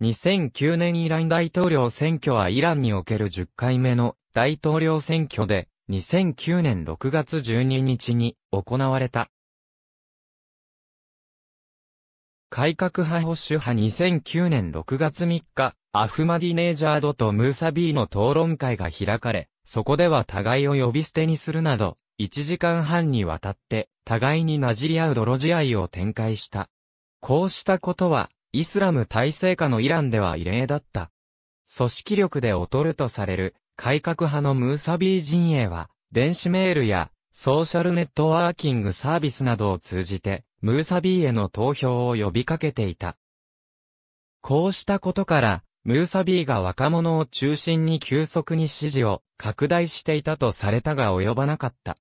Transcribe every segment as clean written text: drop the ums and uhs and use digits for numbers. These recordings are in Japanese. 2009年イラン大統領選挙はイランにおける10回目の大統領選挙で2009年6月12日に行われた。改革派保守派2009年6月3日、アフマディネージャードとムーサビーの討論会が開かれ、そこでは互いを呼び捨てにするなど、1時間半にわたって、互いになじり合う泥仕合を展開した。こうしたことは、イスラム体制下のイランでは異例だった。組織力で劣るとされる、改革派のムーサビー陣営は、電子メールや、ソーシャルネットワーキングサービスなどを通じて、ムーサビーへの投票を呼びかけていた。こうしたことから、ムーサビーが若者を中心に急速に支持を拡大していたとされたが及ばなかった。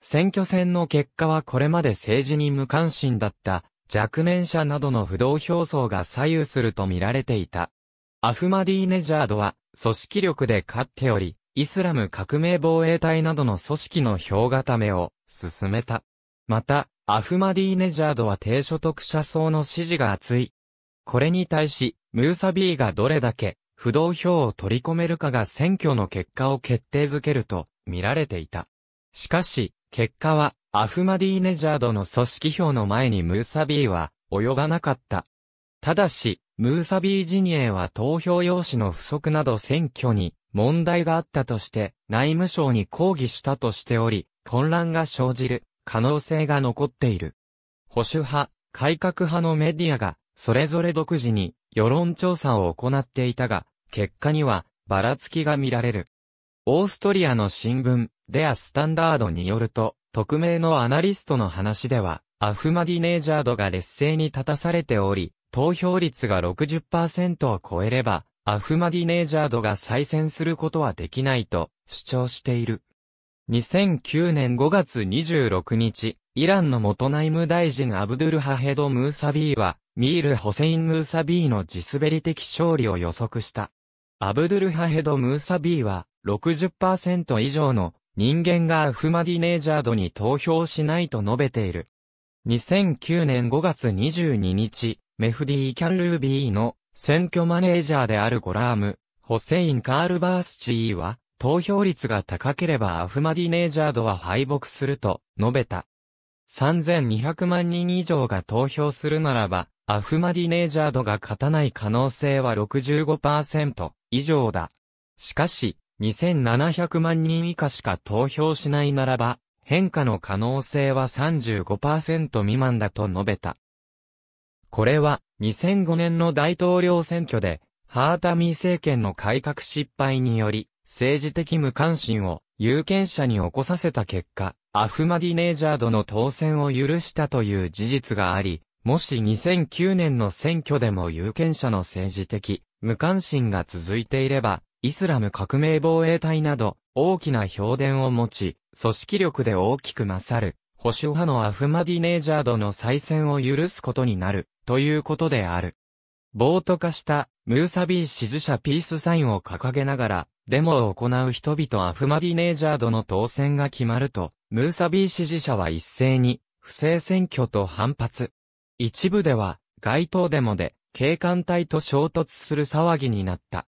選挙戦の結果はこれまで政治に無関心だった若年者などの不動票層が左右すると見られていた。アフマディネジャードは組織力で勝っており、イスラム革命防衛隊などの組織の票固めを進めた。また、アフマディネジャードは低所得者層の支持が厚い。これに対し、ムーサビーがどれだけ不動票を取り込めるかが選挙の結果を決定づけると見られていた。しかし、結果はアフマディネジャードの組織票の前にムーサビーは及ばなかった。ただし、ムーサビー陣営は投票用紙の不足など選挙に問題があったとして内務省に抗議したとしており、混乱が生じる可能性が残っている。保守派、改革派のメディアがそれぞれ独自に世論調査を行っていたが、結果にはばらつきが見られる。オーストリアの新聞、デア・スタンダードによると、匿名のアナリストの話では、アフマディネージャードが劣勢に立たされており、投票率が 60% を超えれば、アフマディネージャードが再選することはできないと主張している。2009年5月26日、イランの元内務大臣アブドゥルハヘド・ムーサビーは、ミール・ホセイン・ムーサビーの地滑り的勝利を予測した。アブドゥルハヘド・ムーサビーは、60% 以上の人間がアフマディネージャードに投票しないと述べている。2009年5月22日、メフディ・キャンルービーの選挙マネージャーであるゴラーム、ホセイン・カール・バースチーは、投票率が高ければアフマディネージャードは敗北すると述べた。3200万人以上が投票するならば、アフマディネージャードが勝たない可能性は 65% 以上だ。しかし、2700万人以下しか投票しないならば、変化の可能性は 35% 未満だと述べた。これは、2005年の大統領選挙で、ハータミ政権の改革失敗により、政治的無関心を有権者に起こさせた結果、アフマディネージャードの当選を許したという事実があり、もし2009年の選挙でも有権者の政治的無関心が続いていれば、イスラム革命防衛隊など大きな票田を持ち、組織力で大きく勝る保守派のアフマディネージャードの再選を許すことになるということである。暴徒化したムーサビー支持者ピースサインを掲げながら、デモを行う人々アフマディネージャードの当選が決まると、ムーサビー支持者は一斉に、不正選挙と反発。一部では、街頭デモで、警官隊と衝突する騒ぎになった。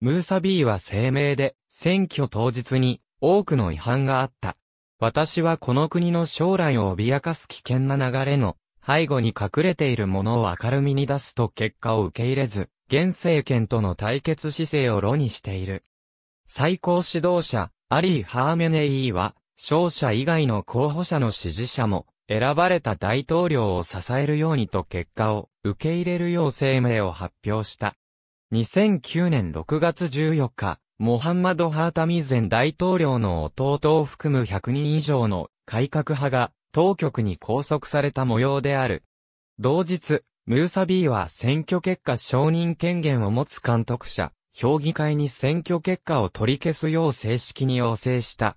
ムーサビーは声明で、選挙当日に、多くの違反があった。私はこの国の将来を脅かす危険な流れの、背後に隠れているものを明るみに出すと結果を受け入れず、現政権との対決姿勢を露にしている。最高指導者、アリー・ハーメネイーは、勝者以外の候補者の支持者も、選ばれた大統領を支えるようにと結果を受け入れるよう声明を発表した。2009年6月14日、モハンマド・ハータミ前大統領の弟を含む100人以上の改革派が当局に拘束された模様である。同日、ムーサビーは選挙結果承認権限を持つ監督者、評議会に選挙結果を取り消すよう正式に要請した。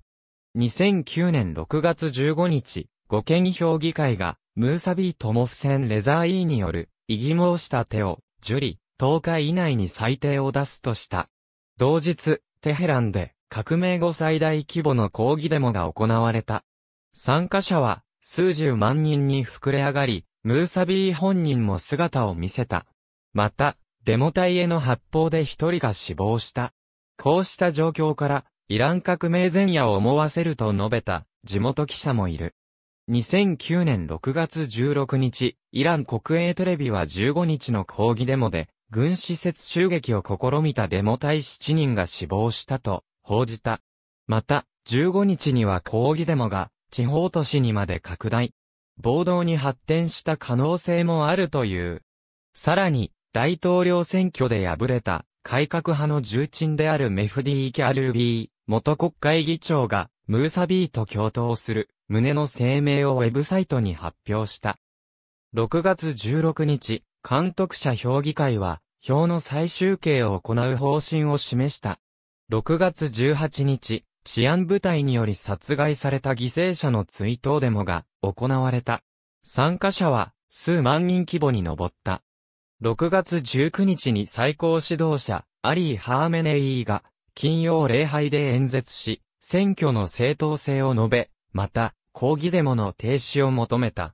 2009年6月15日、5県評議会が、ムーサビーとモフセン・レザーイーによる、異議申し立てを、受理、10日以内に裁定を出すとした。同日、テヘランで、革命後最大規模の抗議デモが行われた。参加者は、数十万人に膨れ上がり、ムーサビー本人も姿を見せた。また、デモ隊への発砲で1人が死亡した。こうした状況から、イラン革命前夜を思わせると述べた地元記者もいる。2009年6月16日、イラン国営テレビは15日の抗議デモで、軍施設襲撃を試みたデモ隊7人が死亡したと報じた。また、15日には抗議デモが地方都市にまで拡大。暴動に発展した可能性もあるという。さらに、大統領選挙で敗れた改革派の重鎮であるメフディ・キャルビー、元国会議長がムーサビーと共闘する旨の声明をウェブサイトに発表した。6月16日、監督者評議会は、票の最終計を行う方針を示した。6月18日、治安部隊により殺害された犠牲者の追悼デモが行われた。参加者は数万人規模に上った。6月19日に最高指導者、アリー・ハーメネイーが、金曜礼拝で演説し、選挙の正当性を述べ、また、抗議デモの停止を求めた。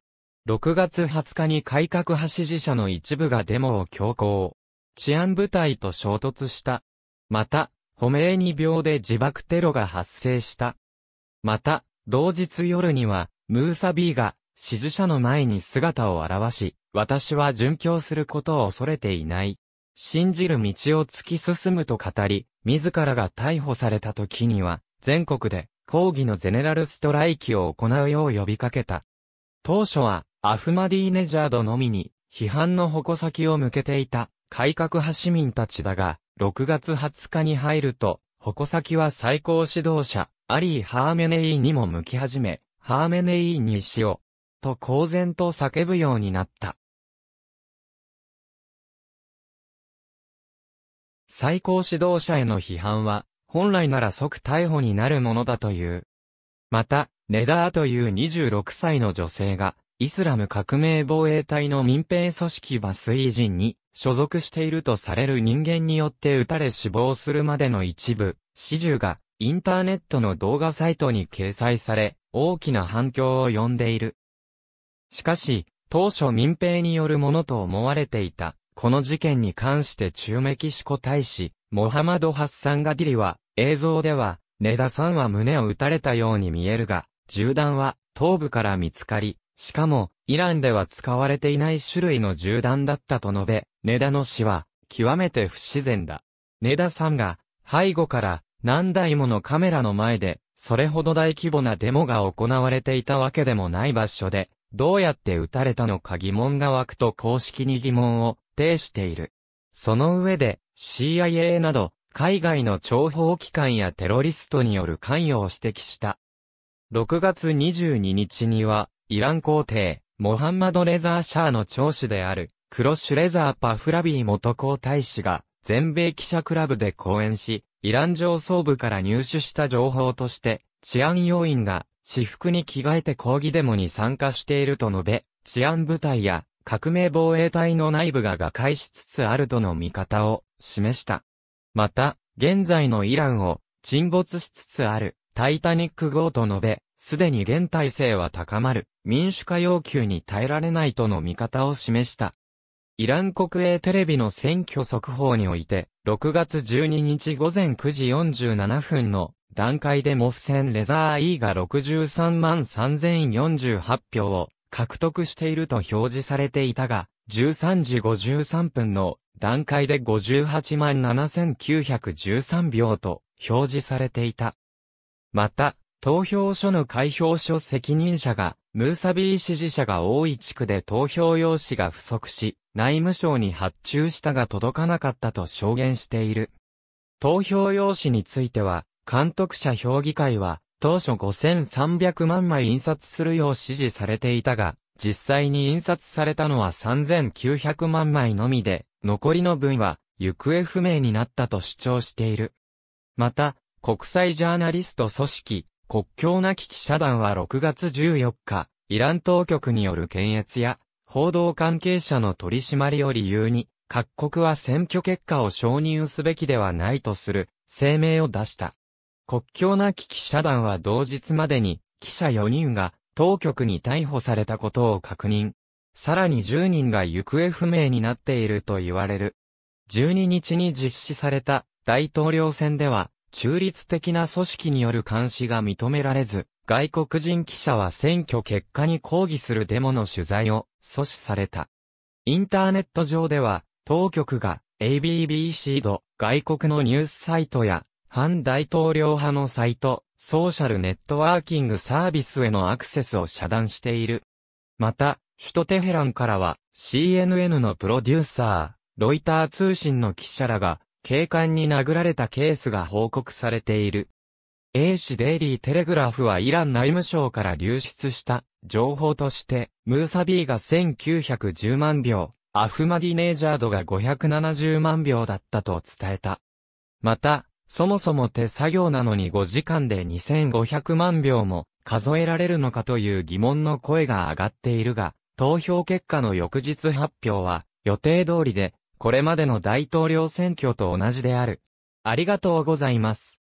6月20日に改革派支持者の一部がデモを強行。治安部隊と衝突した。また、ホメイニ病で自爆テロが発生した。また、同日夜には、ムーサビーが支持者の前に姿を現し、私は殉教することを恐れていない。信じる道を突き進むと語り、自らが逮捕された時には、全国で抗議のゼネラルストライキを行うよう呼びかけた。当初は、アフマディネジャードのみに、批判の矛先を向けていた、改革派市民たちだが、6月20日に入ると、矛先は最高指導者、アリー・ハーメネイーにも向き始め、ハーメネイーに死を、と公然と叫ぶようになった。最高指導者への批判は、本来なら即逮捕になるものだという。また、ネダーという26歳の女性が、イスラム革命防衛隊の民兵組織バスイー人に所属しているとされる人間によって撃たれ死亡するまでの一部、始終が、インターネットの動画サイトに掲載され、大きな反響を呼んでいる。しかし、当初民兵によるものと思われていた。この事件に関して駐メキシコ大使、モハマド・ハッサン・ガディリは、映像では、ネダさんは胸を撃たれたように見えるが、銃弾は頭部から見つかり、しかも、イランでは使われていない種類の銃弾だったと述べ、ネダの死は、極めて不自然だ。ネダさんが、背後から、何台ものカメラの前で、それほど大規模なデモが行われていたわけでもない場所で、どうやって撃たれたのか疑問が湧くと公式に疑問を、呈している。その上で CIA など海外の諜報機関やテロリストによる関与を指摘した。6月22日にはイラン皇帝モハンマド・レザー・シャーの長子であるクロシュ・レザー・パフラビー元皇太子が全米記者クラブで講演し、イラン上層部から入手した情報として治安要員が私服に着替えて抗議デモに参加していると述べ、治安部隊や革命防衛隊の内部が瓦解しつつあるとの見方を示した。また、現在のイランを沈没しつつあるタイタニック号と述べ、すでに現体制は高まる民主化要求に耐えられないとの見方を示した。イラン国営テレビの選挙速報において、6月12日午前9時47分の段階でモフセン・レザー・Eが633,3048票を、獲得していると表示されていたが、13時53分の段階で587,913票と表示されていた。また、投票所の開票所責任者が、ムーサビー支持者が多い地区で投票用紙が不足し、内務省に発注したが届かなかったと証言している。投票用紙については、監督者評議会は、当初5300万枚印刷するよう指示されていたが、実際に印刷されたのは3900万枚のみで、残りの分は行方不明になったと主張している。また、国際ジャーナリスト組織、国境なき記者団は6月14日、イラン当局による検閲や、報道関係者の取り締まりを理由に、各国は選挙結果を承認すべきではないとする声明を出した。国境なき記者団は同日までに記者4人が当局に逮捕されたことを確認。さらに10人が行方不明になっていると言われる。12日に実施された大統領選では、中立的な組織による監視が認められず、外国人記者は選挙結果に抗議するデモの取材を阻止された。インターネット上では、当局が ABBC と外国のニュースサイトや、反大統領派のサイト、ソーシャルネットワーキングサービスへのアクセスを遮断している。また、首都テヘランからは CNN のプロデューサー、ロイター通信の記者らが警官に殴られたケースが報告されている。英紙デイリーテレグラフはイラン内務省から流出した情報として、ムーサビーが1910万票、アフマディネージャードが570万票だったと伝えた。また、そもそも手作業なのに5時間で2500万票も数えられるのかという疑問の声が上がっているが、投票結果の翌日発表は予定通りで、これまでの大統領選挙と同じである。ありがとうございます。